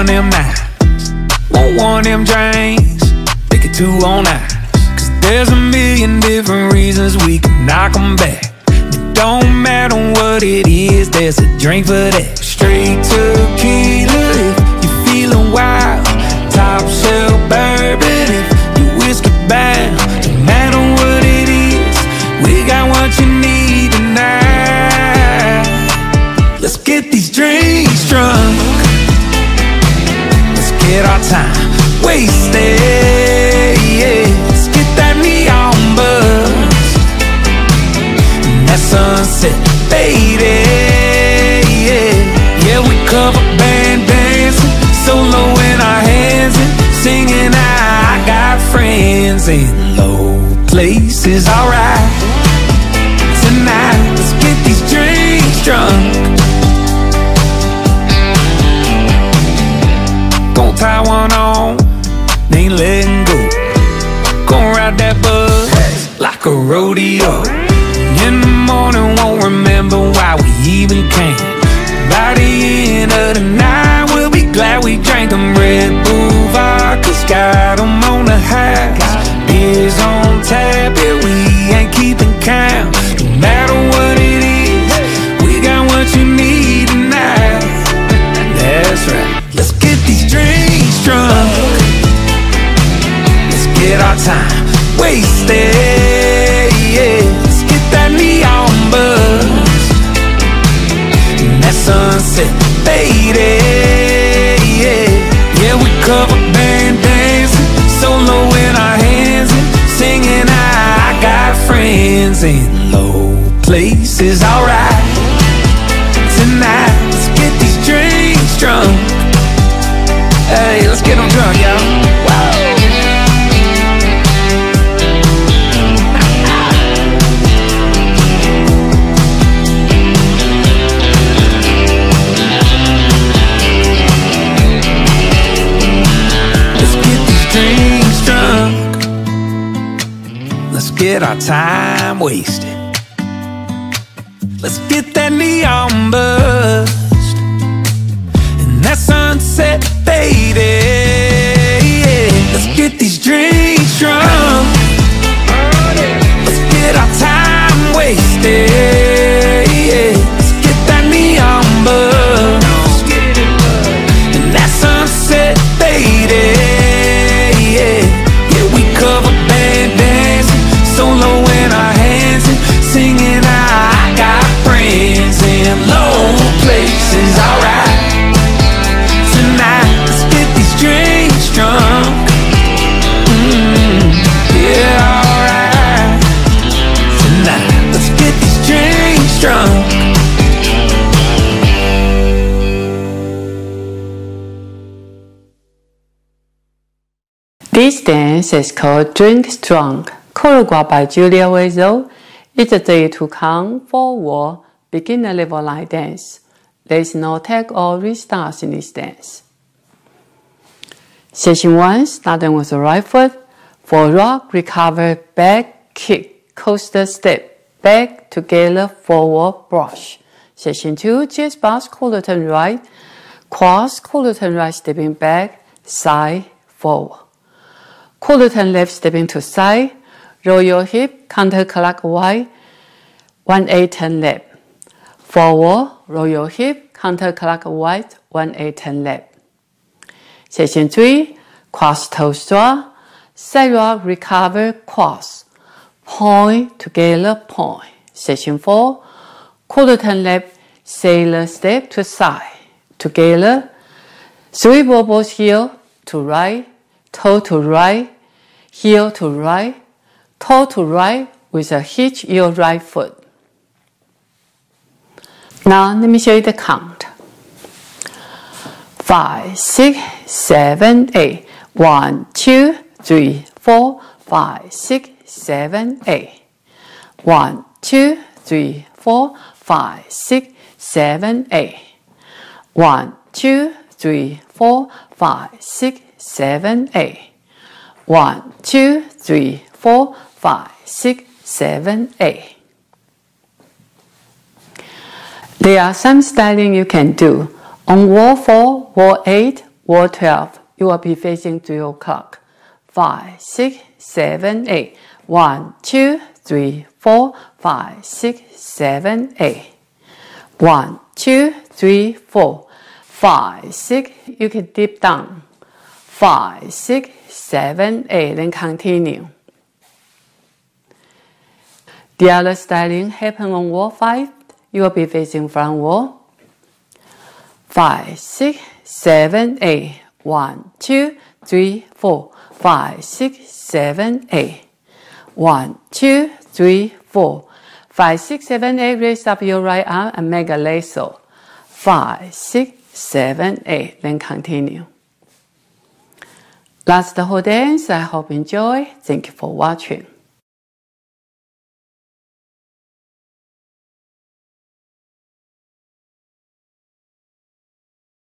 want them knives, won't want them drains, pick it two on eyes. Cause there's a million different reasons we can knock them back. It don't matter what it is, there's a drink for that. Straight tequila if you're feeling wild, top shelf bourbon if you whiskey bound. No matter what it is, we got what you need tonight. Let's get these drinks drunk, let's get our time wasted, yeah. Let's get that neon buzz and that sunset faded, yeah. Yeah, we cover band dancing, solo in our hands and singing I got friends in low places. Alright, tonight let's get these drinks drunk. Gonna tie one on, ain't letting go. Gonna ride that bus like a rodeo. In the morning won't remember why we even came. By the end of the night we'll be glad we drank them Red Bull vodkas, got them on the highs. Beers on tap, yeah, we ain't keeping count. No matter what it is, we got what you need tonight. That's right. Let's get these drinks drunk, let's get our time wasted, yeah. Let's get that neon buzz and that sunset faded, yeah. Yeah, we cover band dancing, solo in our hands and singing I got friends in low places. Alright, tonight let's get these drinks drunk. Hey, let's get them drunk, y'all. Let's get these drinks drunk, let's get our time wasted, let's get that neon buzzed and that sunset faded, yeah. Let's get these drinks drunk, let's get our time wasted, yeah. Let's get that neon buzz and that sunset faded, yeah. Yeah, we cover band dancing, solo in our hands and singing I got friends in low places. Alright, drunk. This dance is called Drinks Drunk, choreographed by Julia Wetzel. It's a day to come forward, beginner level light dance. There is no tag or restart in this dance. Session 1, starting with the right foot, forward, recover, back, kick, coaster step. Back, together, forward, brush. Session 2, chest bounce, quarter turn right, cross, quarter turn right, stepping back, side, forward. Quarter turn left, stepping to side, roll your hip, counterclockwise, 1-8 turn left. Forward, roll your hip, counterclockwise, 1-8 turn left. Session 3, cross toe straw, sidewalk, recover, cross. Point, together, point. Session 4, quarter turn left, sailor step to side. Together, three bobbles, heel to right, toe to right, heel to right, toe to right with a hitch your right foot. Now, let me show you the count. 5, 6, 7, 8. 1, 2, 3, 4, 5, 6, 7, 8. 1, 2, 3, 4, 5, 6, 7, 8. 1, 2, 3, 4, 5, 6, 7, 8. 1, 2, 3, 4, 5, 6, 7, 8. There are some styling you can do on wall 4, wall 8, Wall 12, you will be facing 3 o'clock. 5, 6, 7, 8. 1, 2, 3, 4, 5, 6, 7, 8. 1, 2, 3, 4, 5, 6. You can dip down. 5, 6, 7, 8, then continue. The other styling happens on wall 5. You will be facing front wall. 5, 6, 7, 8. 1, 2, 3, 4, 5, 6, 7, 8. 1, 2, 3, 4. 5, 6, 7, 8. Raise up your right arm and make a lasso. 5, 6, 7, 8. Then continue. That's the whole dance. I hope you enjoy. Thank you for watching.